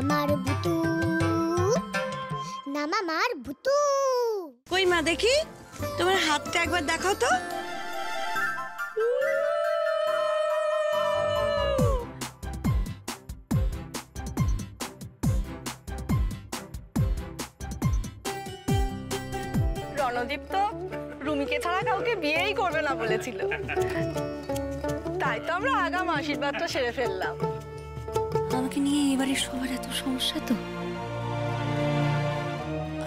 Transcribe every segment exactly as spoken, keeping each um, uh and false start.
मामार भुतू ना मामार भुतू कोई माँ देखी तुम्हारे हाथ एक बार देखो तो रणदीप तो रूमी के छाड़ा काउके बियेई करबे ना बोलेछिलो ताई तो आमरा आगाम आशीर्वादटा सेरे फेललाम आमाके निये एबारे सबार एतो समस्या तो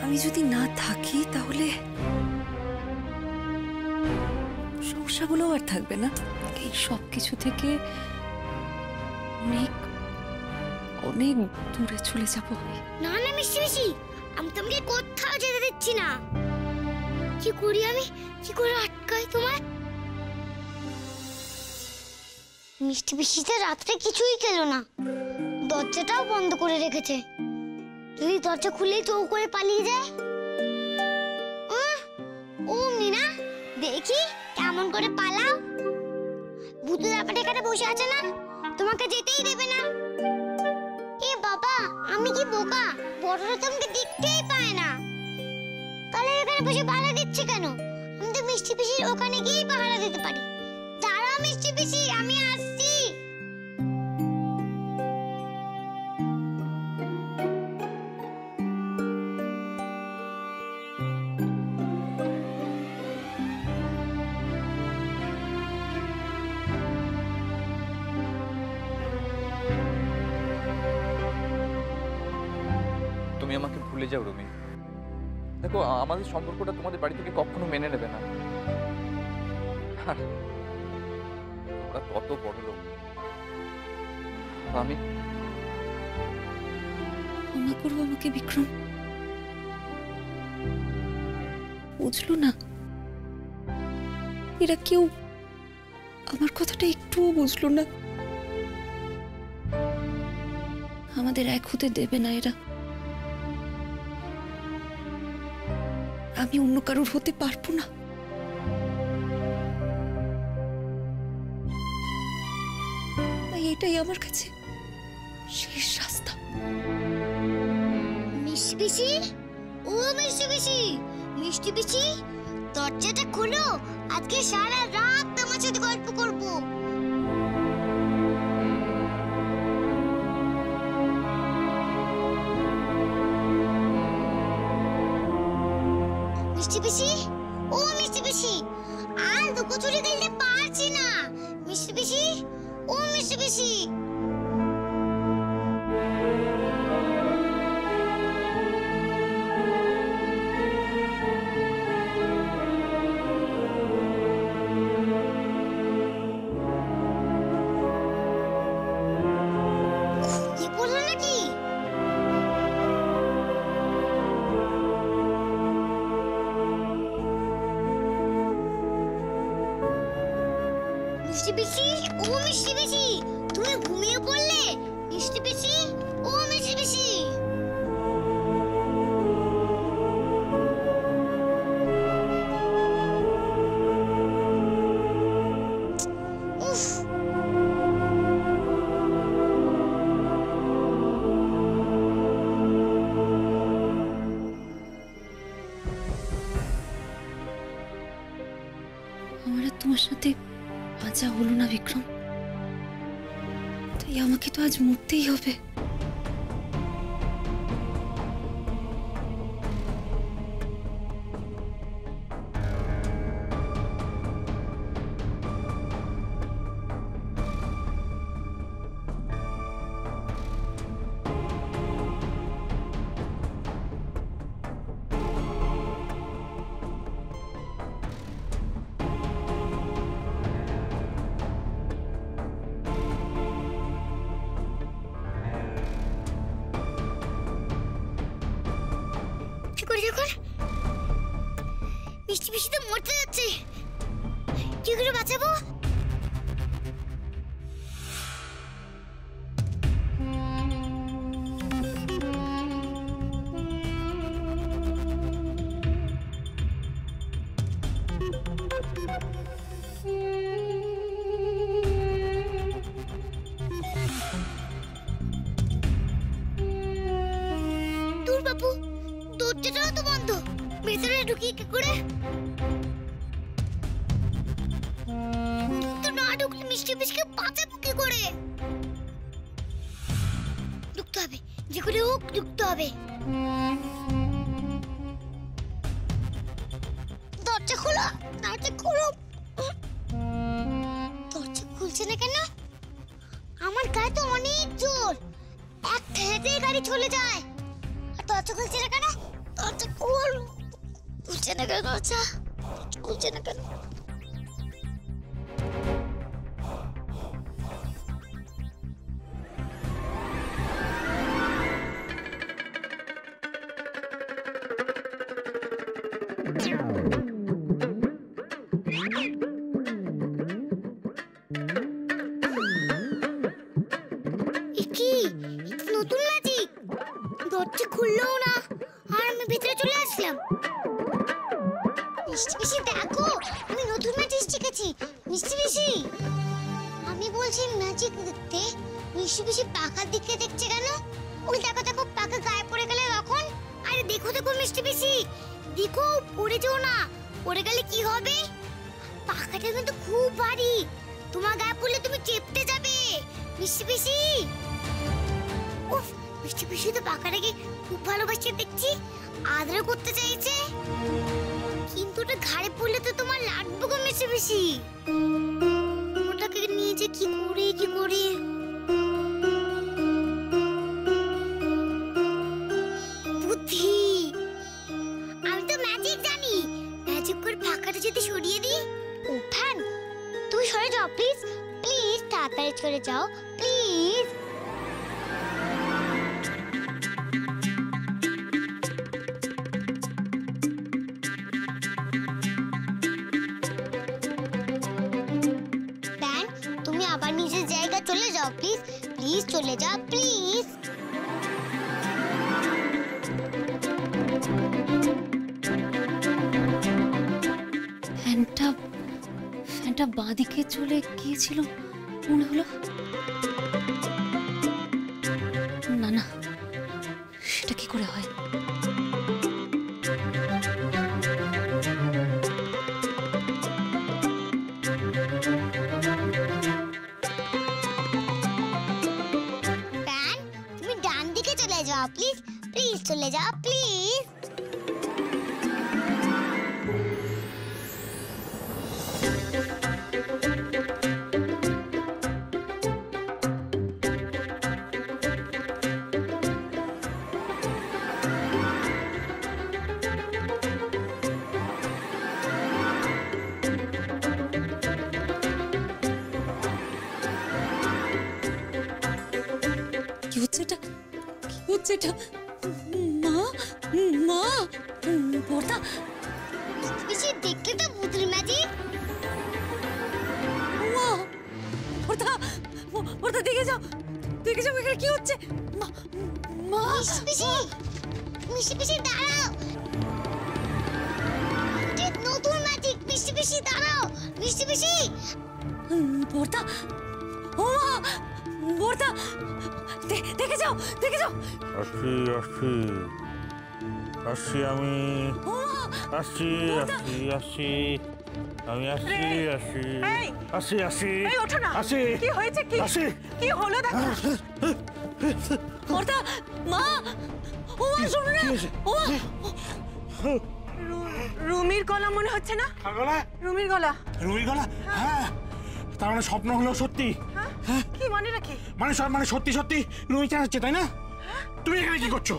आमी जोदि ना थाकी ताहले সমস্যাগুলো আর থাকবে না এই সবকিছু থেকে অনেক অনেক দূরে চলে যাব না না মিষ্টি মিষ্টি আমি তোমাকে কোথাও যেতে দিচ্ছি না কি করি আমি কি করে আটকাই তোমায় মিষ্টি মিষ্টিতে রাতে কিছুই খেলো না দরজাটাও বন্ধ করে রেখেছে যদি দরজা খুলে চৌ করে পালিয়ে যায় ও মিনা দেখি কেমন করে পালাও ভূতের আপার এখানে বসে আছে না তোমাকে যেতেই দেবে না এ বাবা আমি কি বোকা বড়রা তোমাকে দেখতেই পায় না তাহলে এখানে বসে পাহারা দিচ্ছে কেন আমি তো মিষ্টি পিসির ওখানে গিয়েই পাহারা দিতে পারি দাঁড়াও মিষ্টি পিসি আমি আসছি দেখো আমাদের সম্পর্কটা তোমাদের বাড়ি থেকে কখনো মেনে নেবে না তোমরা কত বড় লোক আমি ক্ষমা করো আমাকে বিক্রম বুঝলো না এরা কেউ আমার কথাটা একটুও বুঝলো না আমাদের এক হতে দেবে না এরা আমি অন্য কারোর হতে পারবো না তাই এটাই আমার কাছে শেষ রাস্তা মিষ্টি পিসি ও মিষ্টি পিসি মিষ্টি পিসি দরজাটা খোলো আজকে সারা রাত তোমার সাথে গল্প করবো হলো না বিক্রম তাই আমাকে তো আজ মরতেই হবে Thank you. বাপু, দরজাটাও তো বন্ধ, ভেতরে ঢুকি কি করে? কিন্তু না ঢুকলে মিষ্টি মিষ্টি বাঁচাবো কি করে? ঢুকতে হবে, যে করে হোক ঢুকতে হবে। দরজা খোলা, দরজা খোলো। দরজা খুলছে না কেন? আমার গায়ে তো অনেক জোর, এক ঠেলেতেই গাড়ি চলে যায়। আর দরজা খুলছে না কেন? দরজা খোল। খুলছে না কেন দরজা? খুলছে না কেন? বাঁদিকে চলে গিয়েছিল মনে হলো। না না, সেটা কি করে হয়? তুমি ডান দিকে চলে যাও প্লিজ, প্লিজ চলে যাও প্লিজ। আসছি আমি, আসছি আসছি আসছি আমি আসছি আসছি আসছি আসছি আসছি। কি হয়েছে? কি আসছি? কি হলো? দেখা ওটা মা, ও শুনো না, ও রুমির গলা মনে হচ্ছে না? গলা রুমির গলা, রুমির গলা। হ্যাঁ, তার মানে স্বপ্ন হলো সত্যি। হ্যাঁ, কি মানে রাখি? মানে সব মানে সত্যি সত্যি রুমি চান হচ্ছে, তাই না? তুমি এখানে কি করছো?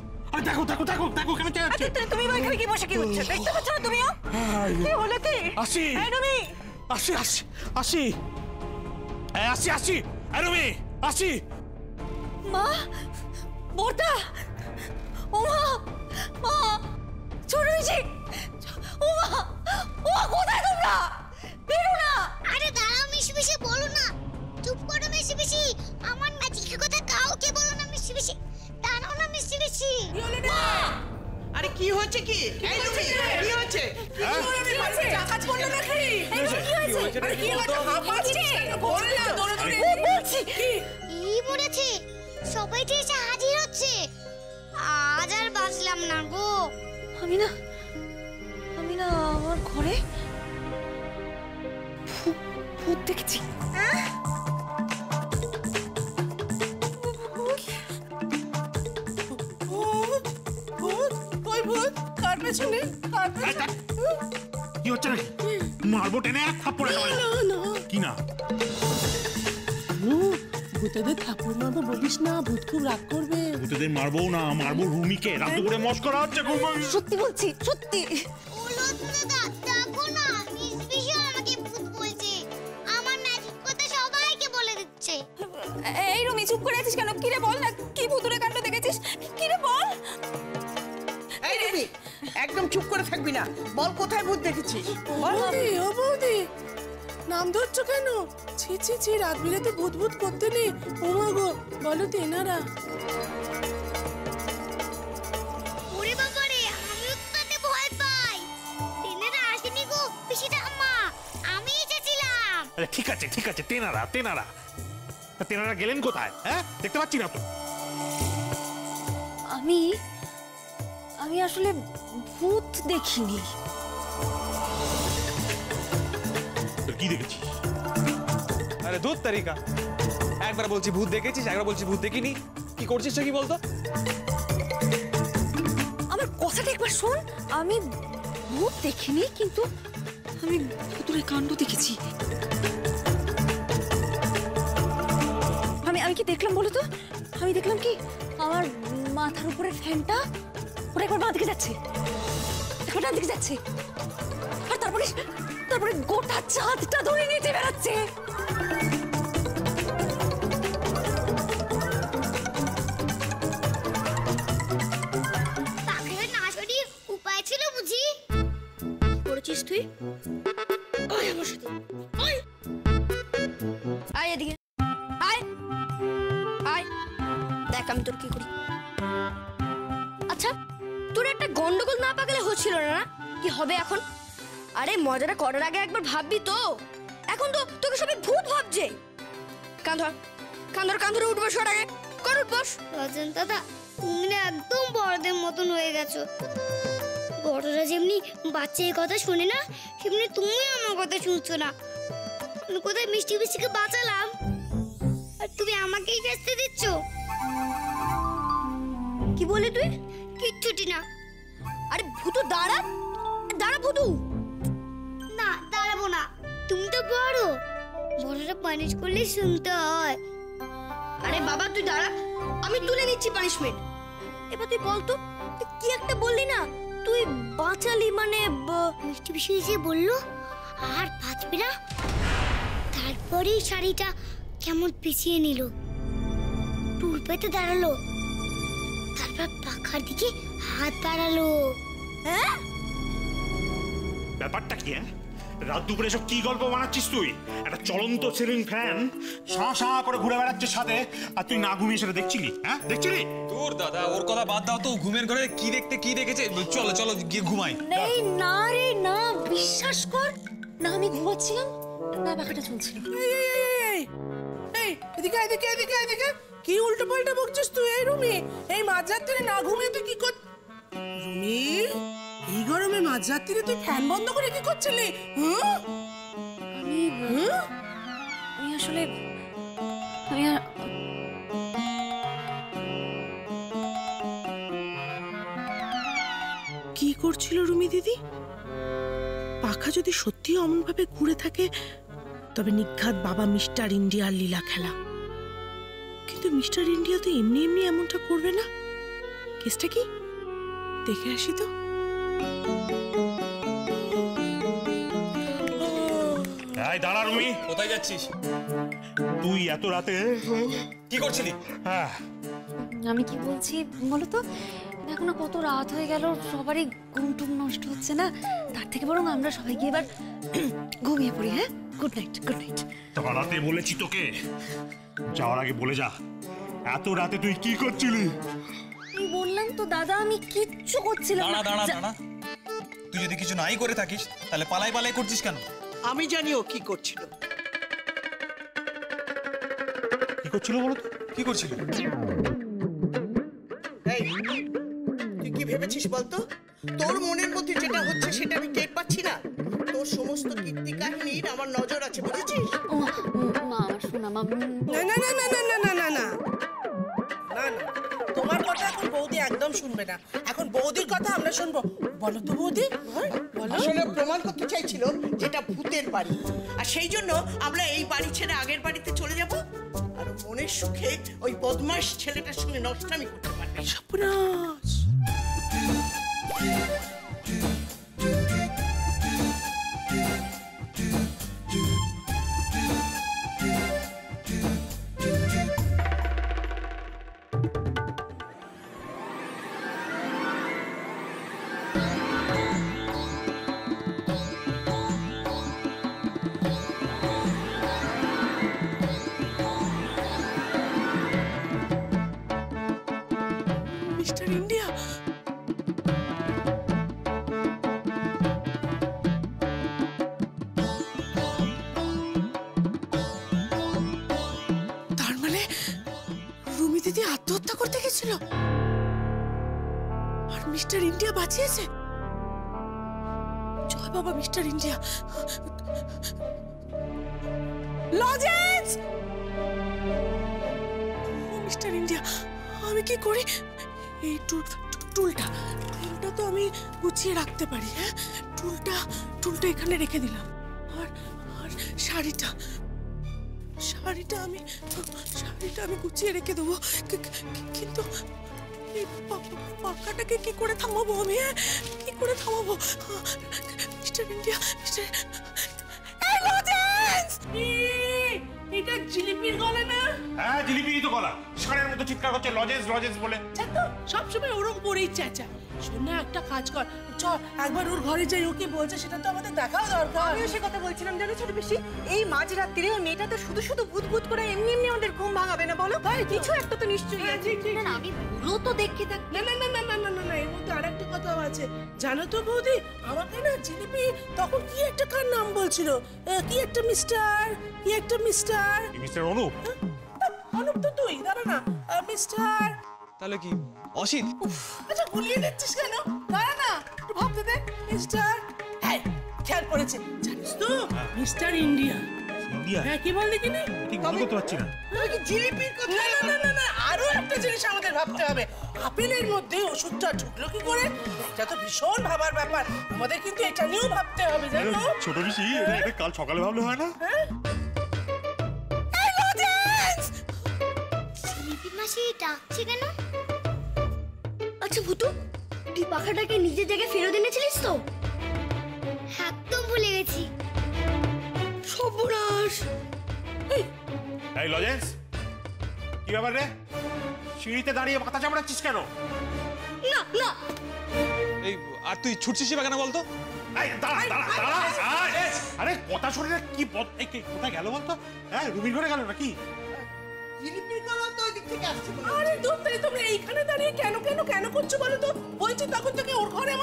দেখো দেখো দেখো দেখো কেন চাচ্ছে। তুমি ওইখানে কি বসে কি হচ্ছে দেখতে পাচ্ছ না? তুমিও কি হলো? কি আসি রুমি, আসি আসি আসি আসি আসি রুমি আসি। মা বোরটা, ও মা মা চুরুজি, ও মা ও কোথায় তোমরা? বেরো না। আরে দাঁড়াও মিশি মিশি, বলো না, চুপ করো মিশি মিশি। আমার ম্যাজিকের কথা কাউকে বলো না মিশি মিশি। আরে কি হচ্ছে? কি হচ্ছে? সবাই যে এসে হাজির হচ্ছে। আজ আর বাঁচলাম মারবো টেনে এক থাপ্পড়ে কিনা ভূতেদের থাপ্পড় মারবো বলিস না, ভূত খুব রাগ করবে। ভূতেদের মারবো না, মারবো রুমিকে। রাত করে মস্করা হচ্ছে, সত্যি বলছি সত্যি। এই রুমি চুপ করে আছিস কেন? কি রে বল না, কি ভূতুরে কাণ্ড দেখেছিস? কি রে বল, এই রুমি একদম চুপ করে থাকবি না, বল কোথায় ভূত দেখেছিস? বৌদি ও বৌদি নাম ধরছো কেন? ছি ছি ছি, রাত বিরাতে ভূত ভূত করতে নেই। ও মা গো, বলো তেনারা। ওরে বাবা রে, আমি উত্তাতে ভয় পাই। তেনারা আসেনি গো পিসিটা আম্মা, আমি এসেছিলাম। আরে ঠিক আছে ঠিক আছে, তেনারা তেনারা তেনারা গেলেন কোথায়? হ্যাঁ দেখতে পাচ্ছি না তো। আমি আমি আসলে ভূত দেখিনি। কি দেখেছিস? আরে দুধ তারিকা, একবার বলছি ভূত দেখেছিস, একবার বলছি ভূত দেখিনি, কি করছিস কি বলতো? আমার কথাটা একবার শোন। আমি ভূত দেখিনি, কিন্তু আমি ভূতুরে কাণ্ড দেখেছি। আমি আমি কি দেখলাম বলো তো? আমি দেখলাম কি, আমার মাথার উপরে ফ্যানটা ওটা একবার বাঁ দিকে যাচ্ছে, একবার ডান দিকে যাচ্ছে, আর তারপরে তারপরে গোটা চাঁদটা ধরে নিতে বেড়াচ্ছে। উপায় ছিল বুঝি? করেছিস তুই? ওই আমার সাথে ওই আয় এদিকে আয় আয়, দেখ আমি তোর কি করি। আচ্ছা তোর একটা গন্ডগোল না পাকালে হচ্ছিল না, কি হবে এখন? আরে মজাটা করার আগে একবার ভাববি তো। এখন তো তোকে সবাই ভূত ভাবছে। কাঁধর কাঁধর কাঁধরে উঠবো, সর আগে কর বস। রাজন দাদা তুমি একদম বড়দের মতন হয়ে গেছো। বড়রা যেমনি বাচ্চার কথা শুনে না, সেমনি তুমি আমার কথা শুনছো না। আমি কোথায় মিষ্টি মিষ্টিকে বাঁচালাম, আর তুমি আমাকেই শাস্তি দিচ্ছ। কি বলি তুই? কিচ্ছুটি না। আরে ভূতু দাঁড়া দাঁড়া, ভূতু না, দাঁড়াবো না। তুমি তো বড়, বড়রা পানিশ করলে শুনতে হয়। আরে বাবা তুই দাঁড়া, আমি তুলে নিচ্ছি পানিশমেন্ট। এবার তুই বল তো, তুই কি একটা বললি না? তুই বাঁচালি মানে মিষ্টি বিষয়ে যে বললো আর বাঁচবি না, তারপরেই শাড়িটা কেমন পিছিয়ে নিল, টুল পেতে দাঁড়ালো, তারপর পাখার দিকে হাত বাড়ালো। হ্যাঁ ব্যাপারটা কি? হ্যাঁ রাত দুপুরে সব কি গল্প বানাচ্ছিস তুই? একটা চলন্ত সিলিং ফ্যান সাঁ সাঁ করে ঘুরে বেড়াচ্ছে সাথে, আর তুই না ঘুমিয়ে সেটা দেখছিলি? হ্যাঁ দেখছিলি। তোর দাদা ওর কথা বাদ দাও তো, ঘুমের ঘরে কি দেখতে কি দেখেছে। চলো চলো গিয়ে ঘুমাই। না রে না, বিশ্বাস কর না, আমি ঘুমাচ্ছিলাম না, পাখাটা চলছিল। এদিকে এদিকে এদিকে এদিকে, কি উল্টো পাল্টা বকছিস তুই? এই রুমি, এই মাঝরাত্রে না ঘুমিয়ে তুই কি কর? রুমি এই গরমে মাঝরাত্রে তুই ফ্যান বন্ধ করে কি করছিলি? আমি আমি আসলে আমি কি করছিল রুমি দিদি? পাখা যদি সত্যি অমন ভাবে ঘুরে থাকে, তবে নিঘাত বাবা মিস্টার ইন্ডিয়ার লীলা খেলা। কিন্তু মিস্টার ইন্ডিয়া তো এমনি এমনি এমনটা করবে না। কেসটা কি দেখে আসি তো। এই দাঁড়া রুমি, কোথায় যাচ্ছিস তুই এত রাতে? কি করছিলি? হ্যাঁ আমি কি বলছি বলো তো, এখন কত রাত হয়ে গেল, সবারই ঘুম টুম নষ্ট হচ্ছে না? তার থেকে বরং আমরা সবাই গিয়ে এবার ঘুমিয়ে পড়ি। হ্যাঁ গুড নাইট। Good night. দাঁড়াতে বলেছি তোকে, যাওয়ার আগে বলে যা এত রাতে তুই কি করছিলি? আমি বললাম তো দাদা আমি কিচ্ছু করছিলাম না। দাঁড়া দাঁড়া, তুই যদি কিছু নাই করে থাকিস তাহলে পালাই পালাই করছিস কেন? আমি জানি ও কি করছিল। কি করছিল বলো তো? কি করছিল? তুই কি ভেবেছিস বলতো? তোর মনের মধ্যে যেটা হচ্ছে সেটা আমি টের পাচ্ছি না। তোর সমস্ত কীর্তি কাহিনীর আমার নজর আছে, বুঝেছিস? না না না না না না না না না না তোমার কথা এখন বৌদি একদম শুনবে না, এখন বৌদির কথা আমরা শুনবো। বলো তো বৌদি। আসলে প্রমাণ করতে চাইছিল যেটা ভূতের বাড়ি, আর সেই জন্য আমরা এই বাড়ি ছেড়ে আগের বাড়িতে চলে যাব, আর মনের সুখে ওই বদমাশ ছেলেটার সঙ্গে নষ্টামি করতে পারবে। সপনাস আমি কি করি, এই টুলটা টুলটা তো আমি গুছিয়ে রাখতে পারি। হ্যাঁ, টুলটা টুলটা এখানে রেখে দিলাম, আর আর শাড়িটা শাড়িটা আমি শাড়িটা আমি গুছিয়ে রেখে দেবো, কিন্তু এই পাখাটাকে কি করে থামাবো আমি? হ্যাঁ, কি করে থামাবো? মিস্টার ইন্ডিয়া, মিস্টার এটা জিলিপির গলা না? হ্যাঁ, জিলিপিরই তো গলা। সারের মতো চিৎকার করছে লজেন্স লজেন্স বলে। আচ্ছা, তো সব সময় ওরকম বলেই চাচা। শোনা, একটা কাজ কর, চল একবার ওর ঘরে যাই, ও কি বলছে সেটা তো আমাদের দেখাও দরকার। আমি সে কথা বলছিলাম জানো ছোট বেশি, এই মাঝরাত্রিরে ওই মেয়েটা তো শুধু শুধু ভূত ভূত করে এমনি এমনি আমাদের ঘুম ভাঙাবে না বলো। ভাই কিছু একটা তো নিশ্চয়ই আছে। না না, আমি পুরো তো দেখি থাকি। না না না না না না না, এর মধ্যে আরেকটা কথাও আছে জানো তো বৌদি, আমাকে না জিলিপি তখন কি একটা কার নাম বলছিল, কি একটা মিস্টার কি একটা মিস্টার মিস্টার অনুপ। অনুপ তো তুই, দাঁড়া না মিস্টার। তাহলে কি অসিত? আচ্ছা ভুলিয়ে দিচ্ছিস কেন, দাঁড়া না একটু ভাবতে দে। মিস্টার, হ্যাঁ খেয়াল পড়েছে জানিস তো, মিস্টার ইন্ডিয়া। ইন্ডিয়া হ্যাঁ, কি বললি কি না ঠিক বলতে পারছি না। তুই কি জিলিপির কথা? না না না না, আরো একটা জিনিস আমাদের ভাবতে হবে, আপেলের মধ্যে ওষুধটা ঢুকলো কি করে? এটা তো ভীষণ ভাবার ব্যাপার আমাদের, কিন্তু এটা নিয়েও ভাবতে হবে জানো ছোট বেশি। এটা কাল সকালে ভাবলে হয় না? হ্যাঁ সেটা ঠিক না। আচ্ছা ভুতু, তুই পাখাটাকে নিজের জায়গায় ফেরত এনেছিলিস তো? একদম ভুলে গেছি। সর্বনাশ। এই লজেন্স, কি ব্যাপার রে? সিঁড়িতে দাঁড়িয়ে মাথা চামড়াচ্ছিস কেন? না না, এই আর তুই ছুটছিস কেন বলতো? এই দাঁড়া দাঁড়া দাঁড়া। আরে কথা শুনে না, কি বল, এই কোথায় গেল বলতো? হ্যাঁ, রুমির ঘরে গেল নাকি? আমি তো ভয়ের চোটে কোনো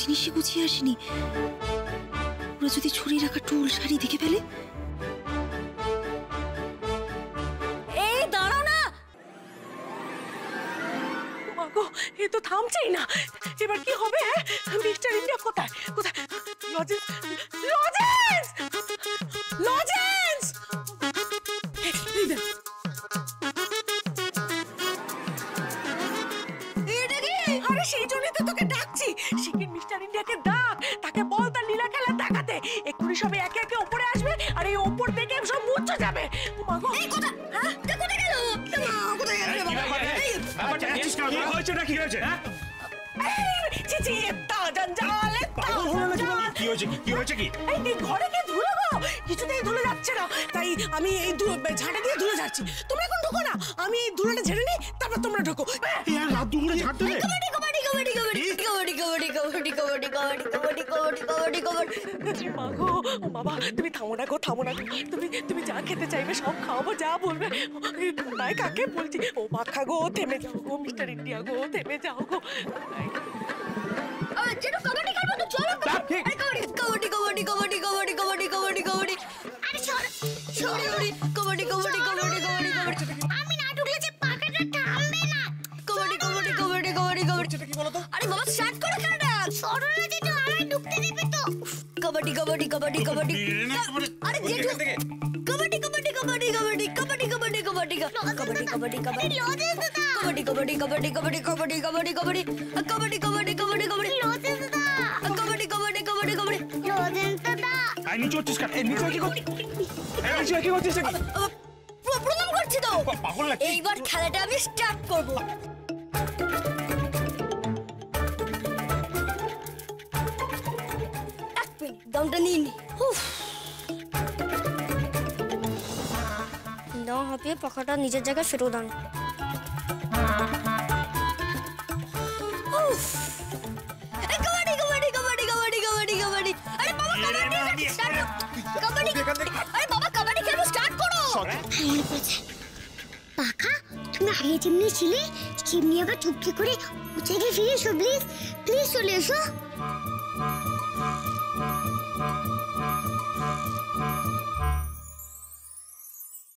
জিনিসই গুছিয়ে আসিনি, ওরা যদি ছড়ি রাখা টুল শাড়ি দেখে ফেলে। এ তো থামছেই না, এবার কি হবে? মিস্টার ইন্ডিয়া কোথায় কোথায়? লজেন্স লজেন্স লজেন্স এটা কি? আরে সেই জন্যই তো তোকে ডাকছি, শিগগির মিস্টার ইন্ডিয়াকে ডাক, তাকে বল তার লীলা খেলা দেখাতে। এক্ষুনি সবে একে একে ওপরে আসবে, আর এই ওপর থেকে সব মুছে যাবে। মাগো এই কোথা? হ্যাঁ তা কোথায় গেল? কোথায় গেল? আমি এই ঝাঁটা দিয়ে ধুলে যাচ্ছি, তোমরা এখন ঢুকো না, আমি এই ধুলোটা ঝেড়ে নিই, তারপর তোমরা ঢুকো। তুমি থামো না গো, থামো না, তুমি তুমি যা খেতে চাইবে সব খাওয়াবো, যা বলবে। নাই কাকে বলছি, ও মাখা গো, থেমে যাও গো মিস্টার ইন্ডিয়া গো, থেমে যাও গো। আমি না ঢুকলে যে পাখাটা থামবে না। I ये पकड़ा नीचे जगह फिरो दान। कबड्डी कबड्डी कबड्डी कबड्डी कबड्डी कबड्डी। अरे पापा कबड्डी स्टार्ट करो। कबड्डी अरे पापा कबड्डी खेलो स्टार्ट करो। हाँ बोले। पाका तुम आये चिमनी चिले चिमनिया का चुपके करे उसे के फिर शो प्लीज प्लीज चले शो।